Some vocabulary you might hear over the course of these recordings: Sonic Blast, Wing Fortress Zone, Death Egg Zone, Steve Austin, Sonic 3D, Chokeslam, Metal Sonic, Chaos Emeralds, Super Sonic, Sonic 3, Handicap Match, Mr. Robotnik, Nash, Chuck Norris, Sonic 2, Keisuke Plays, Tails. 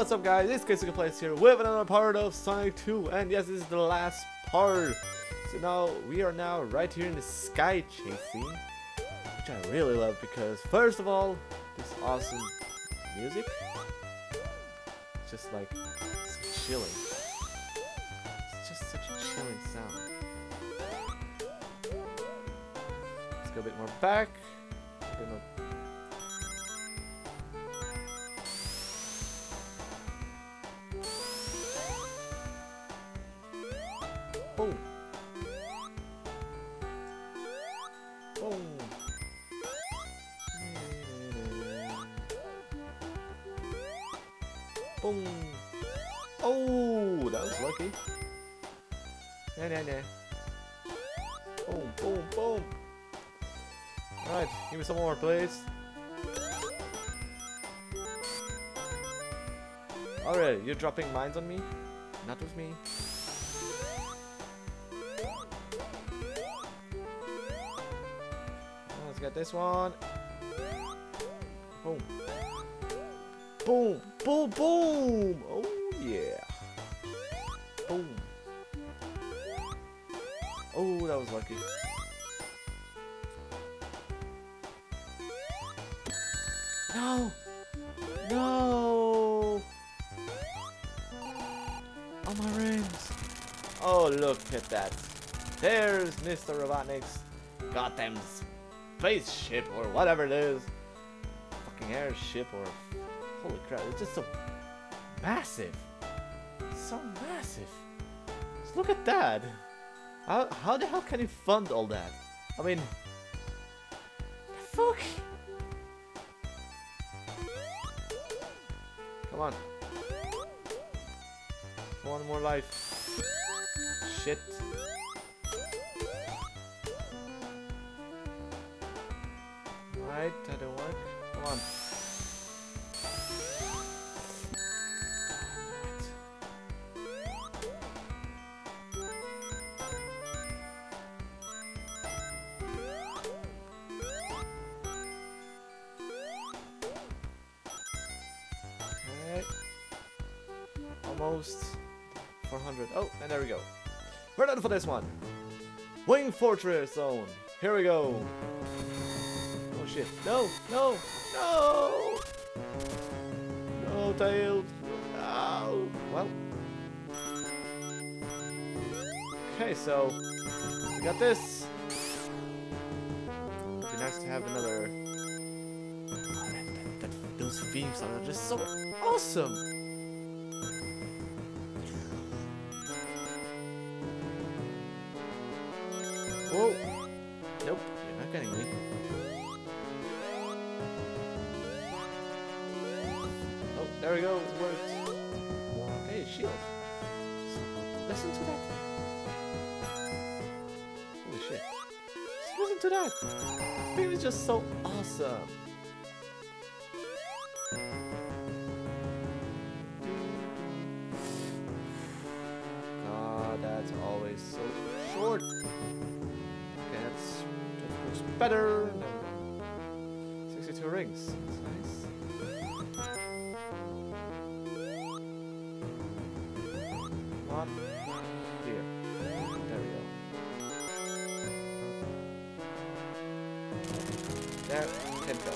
what's up guys, it's Keisuke Plays here with another part of Sonic 2, and yes, this is the last part. So now, we are now right here in the sky chasing, which I really love because first of all, this awesome music, it's just like, it's chilling, it's just such a chilling sound. Let's go a bit more back, a bit more. Boom. Boom. Boom. Oh, that was lucky. Nah, nah, nah. Boom, boom, boom. Alright, give me some more, please. Alright, you're dropping mines on me? Not with me. Got this one. Boom. Boom. Boom. Boom. Oh yeah. Boom. Oh, that was lucky. No. No. Oh my rings. Oh, look at that. There's Mr. Robotnik's goddamn spaceship or whatever it is, fucking airship or holy crap! It's just so massive, so massive. Just look at that. How the hell can you fund all that? I mean, fuck. Come on. One more life. Shit. Right, that didn't work. Come on. Alright. Almost 400. Oh, and there we go. We're done for this one. Wing Fortress Zone. Here we go. Shit. No, no, no! No, Tails! No! Well. Okay, so we got this. It'd be nice to have another. Oh, those themes are just so awesome! Whoa! Nope, you're not getting me. There we go, it worked. Okay, shield. Just listen to that. Holy shit. Just listen to that. The theme is just so awesome. God, that's always so short. Okay, that looks better. 62 rings. That's nice. Here. There we go. There, can go.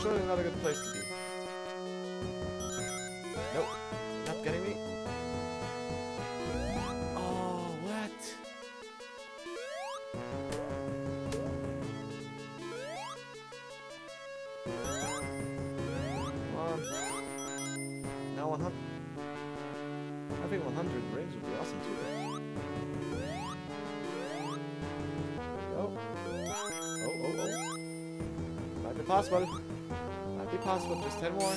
Surely not a good place to be. Nope. Not getting me. Oh, what? Come on. Now 100. I think 100 rings would be awesome too. Oh, oh, oh, oh! Might be possible. Might be possible. Just 10 more.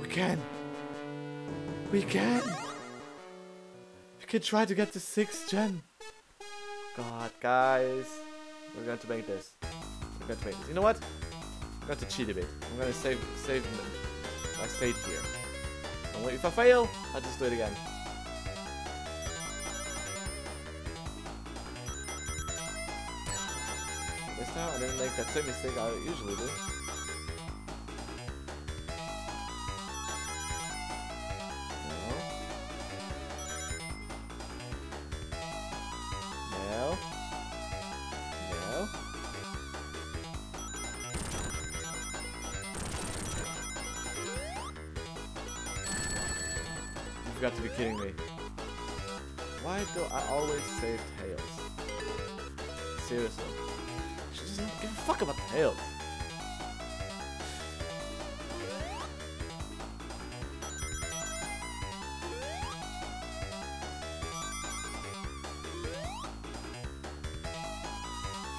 We can. We can. We can try to get to 6th gen. God, guys, we're going to make this. We're going to make this. You know what? I'm going to cheat a bit. I'm going to save my state here. And if I fail, I'll just do it again. This time I didn't make that same mistake I usually do. got to be kidding me. Why do I always save Tails? Seriously. She doesn't give a fuck about Tails.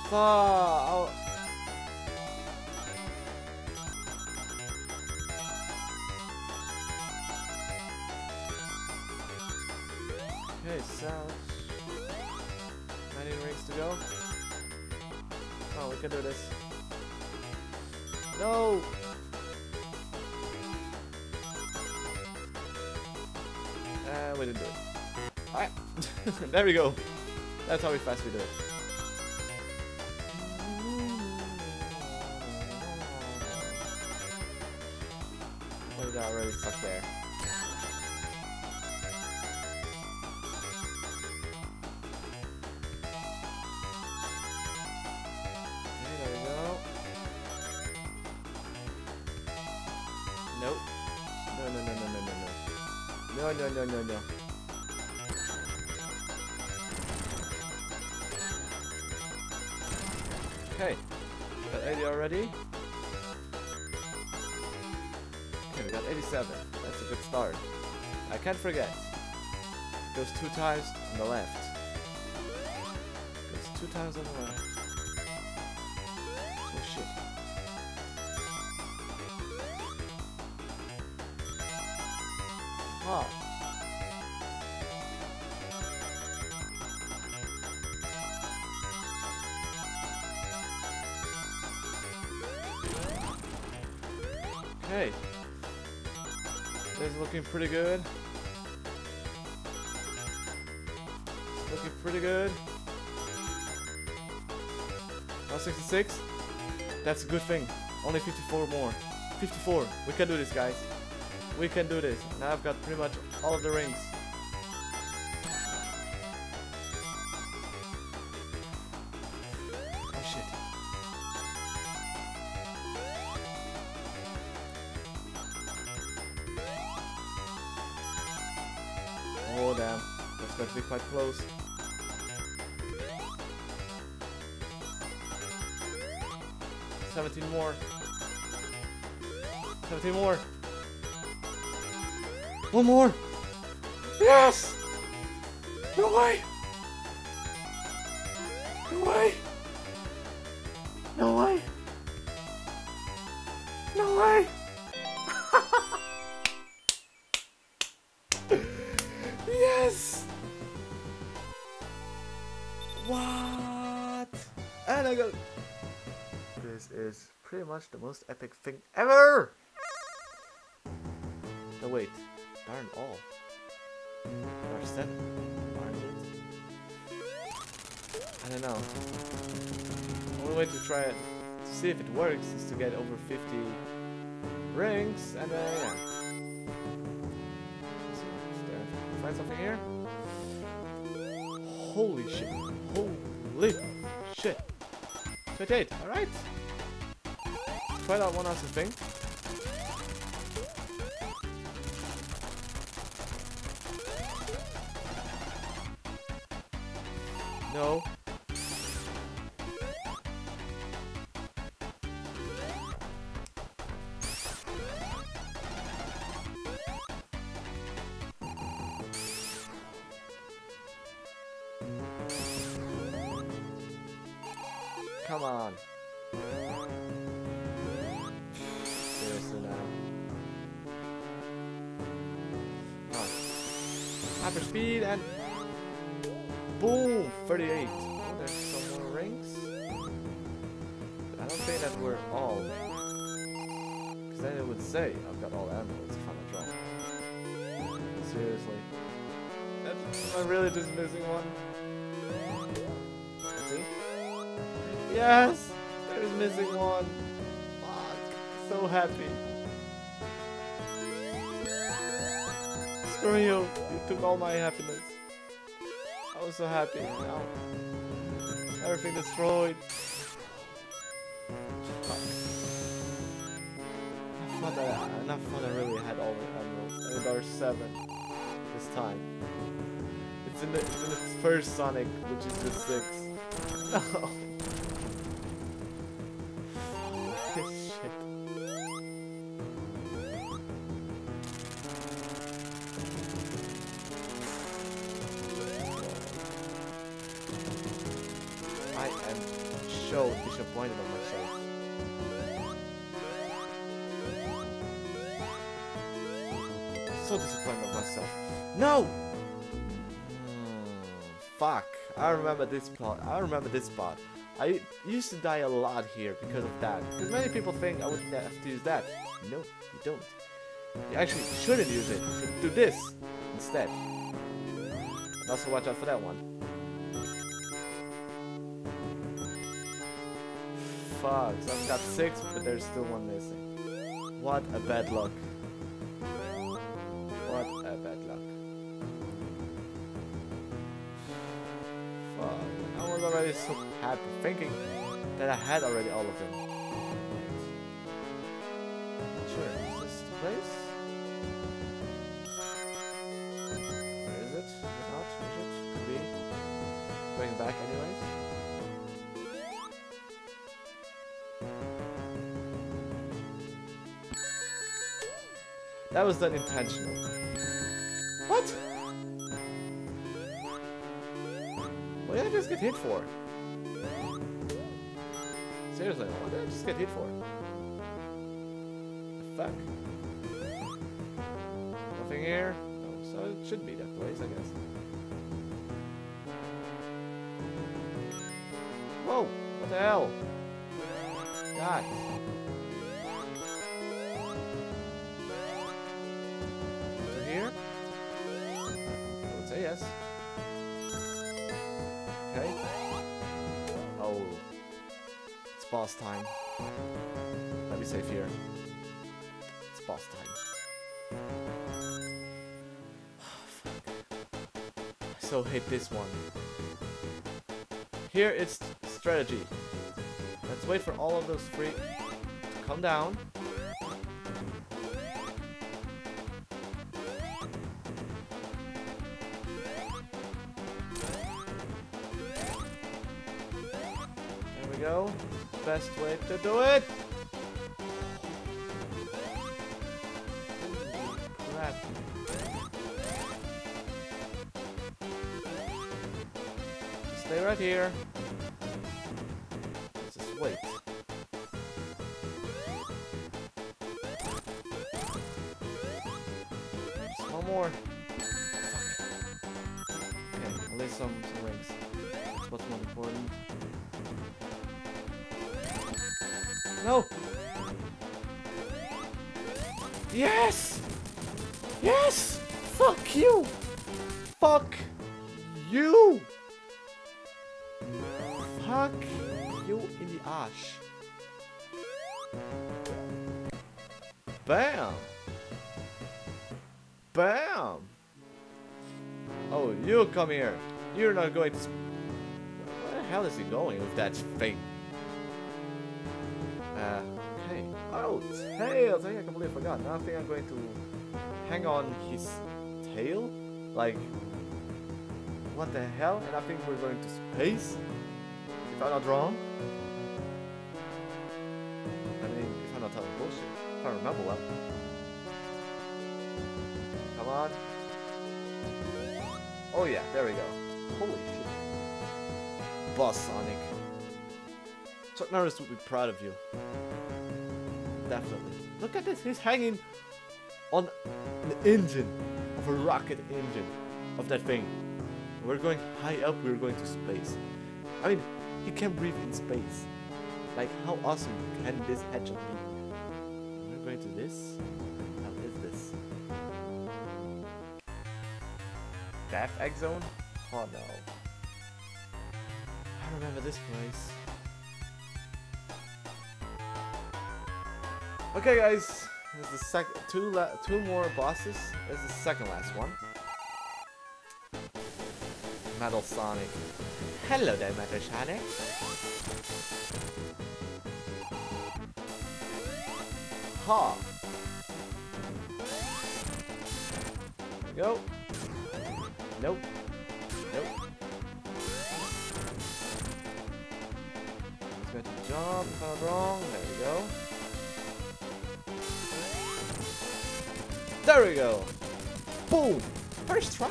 Fuck. Okay, South. 90 rings to go. Oh, we can do this. No! We didn't do it. Alright. There we go. That's how fast we do it. Already stuck there. Okay, there we go. Nope. No. Okay. Got 80 already. We got 87. That's a good start. I can't forget. Goes two times on the left. Goes two times on the left. Oh shit. Huh. Okay. This is looking pretty good. It's looking pretty good. 166. That's a good thing. Only 54 more. 54. We can do this, guys. We can do this. Now I've got pretty much all of the rings. Oh shit. Oh damn, that's going to be quite close. Seventeen more. One more. Yes. No way. Yes! What? And I got... This is pretty much the most epic thing ever! No wait, darn all. Darn seven, darn eight. I don't know. The only way to try it, to see if it works, is to get over 50 rings and then yeah. Find something here. Holy shit. Holy shit. 28, alright. Try that one awesome thing. No. Come on. Seriously now. Oh. Hyper speed and boom! 38. Oh, there's some more rings. I don't think that we're all. Because then it would say I've got all emeralds if I'm not wrong. Seriously. I'm really just missing one. Let's see. Yes! There's missing one. Fuck. So happy. Screw you. You took all my happiness. I was so happy. Now everything destroyed. Fuck. Enough fun I really had all the emeralds. And there are 7. this time. It's in the first Sonic, which is the 6th. No. I remember this part. I used to die a lot here because of that. Because many people think I wouldn't have to use that. No, you don't. You actually shouldn't use it. You should do this instead. And also watch out for that one. Fuck, so I've got 6, but there's still one missing. What a bad luck. What a bad luck. Already so happy thinking that I had already all of them. Sure, is this the place? Where is it? Not, is it? Could be. Going back anyways. That was done intentional. What? What did I just get hit for? Seriously, what did I just get hit for? The fuck. Nothing here? No, so it should be that place, I guess. Whoa! What the hell? Guys. Over here? I would say yes. Okay. Oh. It's boss time. Let me save here. It's boss time. Oh, fuck. I so hate this one. Here it's strategy. Let's wait for all of those three to come down. Go. Best way to do it. Crap. Just stay right here. Let's just wait. Just one more. Fuck. Okay, at least some rings. That's what's more important. No! Yes! Yes! Fuck you! Fuck you! Fuck you in the ash. Bam! Bam! Oh, you come here! You're not going to... Where the hell is he going with that thing? Okay. Oh, Tails! I completely forgot. Now I think I'm going to hang on his tail? Like, what the hell? And I think we're going to space? If I'm not wrong? I mean, if I'm not telling bullshit. If I remember well. Come on. Oh yeah, there we go. Holy shit. Boss Sonic. Chuck Norris would be proud of you. Definitely. Look at this, he's hanging on the engine of a rocket engine of that thing. We're going high up, we're going to space. I mean, he can breathe in space. Like, how awesome can this hedgehog be? We're going to this? How is this? Death Egg Zone? Oh no. I remember this place. Okay, guys, this is the two more bosses. This is the second last one. Metal Sonic. Hello there, Metal Sonic. Ha! go. Nope. Nope. Let's go to the jump if I'm wrong. There we go. There we go. Boom. First try.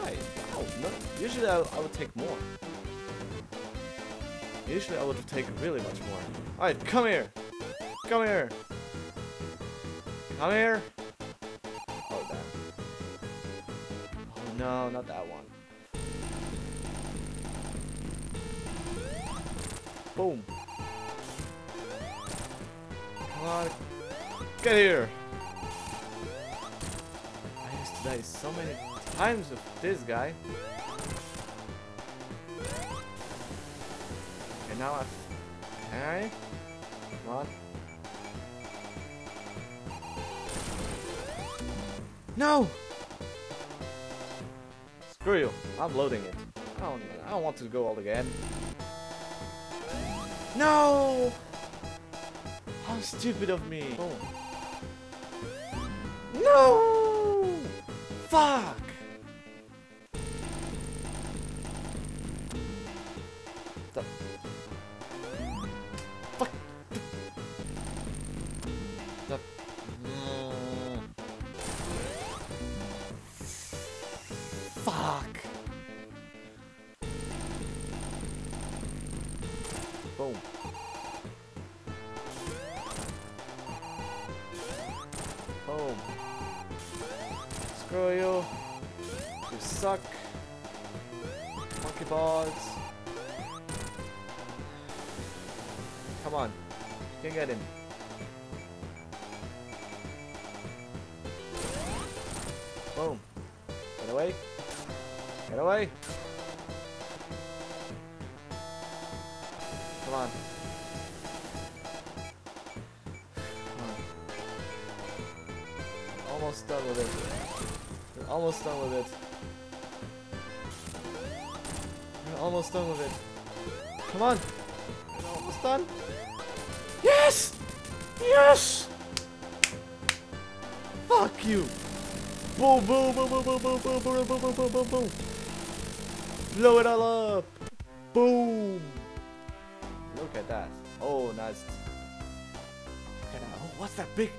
Wow. No, usually I would take more. Usually I would take really much more. Alright, come here. Come here. Come here. Oh, that. Oh, no, not that one. Boom. Come on. Get here. I used to die so many times with this guy. And now I've... Alright. Come on. No! Screw you. I'm loading it. I don't want to go all again. No! How stupid of me. Oh. No! Fuck! Stop. Fuck! Stop. Fuck! Boom. Boom. Screw you. You suck. Monkey balls. Come on. You can get him. Boom. Get away. Get away! Come on. Come on. Almost done with it. We're almost done with it. We're almost done with it. Come on! We're almost done! Yes! Yes! Fuck you! Boom, boom, boom, boom, boom, boom, boom, boom, boom, boom, boom, boom, boom. Blow it all up! Boom! Look at that! Oh, nice! Look at that! Oh, what's that big?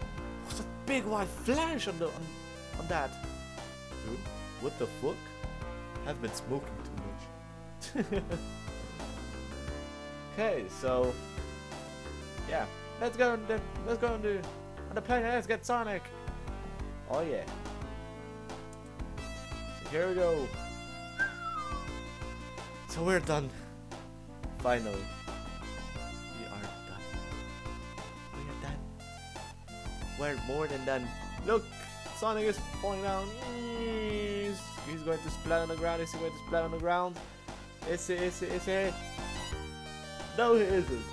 What's that big white flash on the on that? Dude, what the fuck? I've been smoking too much. Okay, so yeah, let's go on the planet. Let's get Sonic. Oh yeah! So here we go. So we're done. Finally. We are done. We are done. We're more than done. Look! Sonic is falling down. He's going to splat on the ground. Is he going to splat on the ground? Is he? No, he isn't.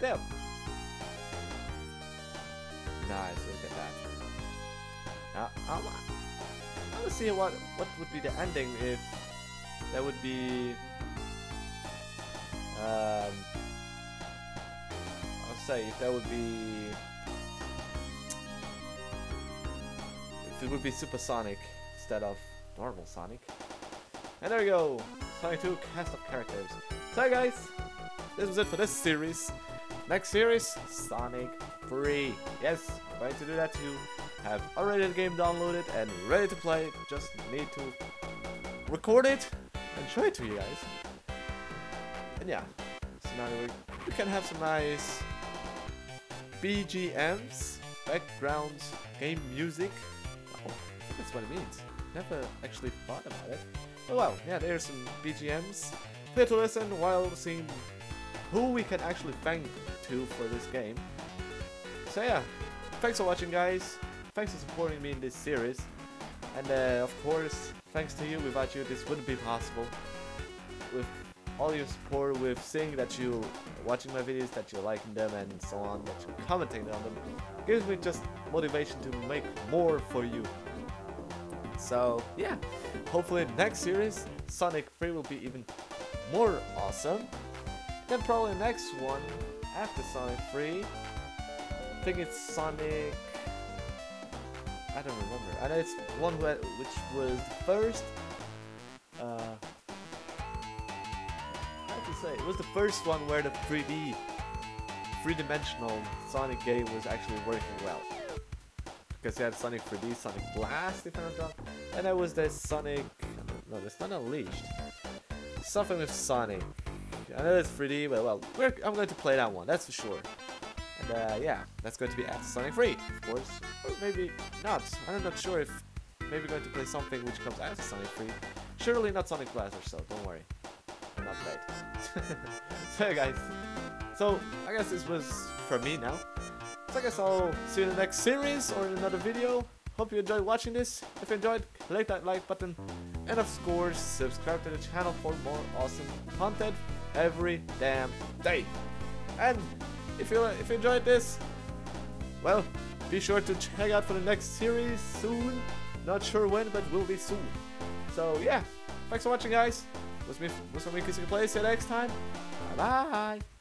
Damn. Nice, look at that. Now, I want to see what would be the ending if... That would be I'll say if that would be if it would be Super Sonic instead of normal Sonic. And there we go, Sonic 2 cast of characters. So guys, this was it for this series. Next series, Sonic 3. Yes, I'm going to do that too. I have already the game downloaded and ready to play, just need to record it and show it to you guys. And yeah, so now we can have some nice BGMs, backgrounds, game music. Oh, I think that's what it means. Never actually thought about it. Oh well, yeah, there's some BGMs. Play to listen while seeing who we can actually thank to for this game. So yeah, thanks for watching guys. Thanks for supporting me in this series. And of course, thanks to you, without you this wouldn't be possible. With all your support, with seeing that you are watching my videos, that you're liking them and so on, that you're commenting on them, gives me just motivation to make more for you. So yeah, hopefully next series, Sonic 3 will be even more awesome. Then probably next one, after Sonic 3, I think it's Sonic... I don't remember. I know it's one which was the first. I have to say, it was the first one where the 3D, three-dimensional Sonic game was actually working well. Because you had Sonic 3D, Sonic Blast, if I'm not wrong, and there was the Sonic. No, that's not Unleashed. Something with Sonic. I know it's 3D, but well, I'm going to play that one, that's for sure. And yeah, that's going to be at Sonic 3, of course. Or maybe not. I'm not sure if maybe we're going to play something which comes after Sonic 3. Surely not Sonic Blast or so, don't worry. I'm not right. So guys, so I guess this was for me now. So I guess I'll see you in the next series or in another video. Hope you enjoyed watching this. If you enjoyed, click that like button. And of course, subscribe to the channel for more awesome content every damn day. And if you enjoyed this, well, be sure to check out for the next series soon. Not sure when, but will be soon. So yeah, thanks for watching, guys. It was me Keisuke Plays. See you next time. Bye bye.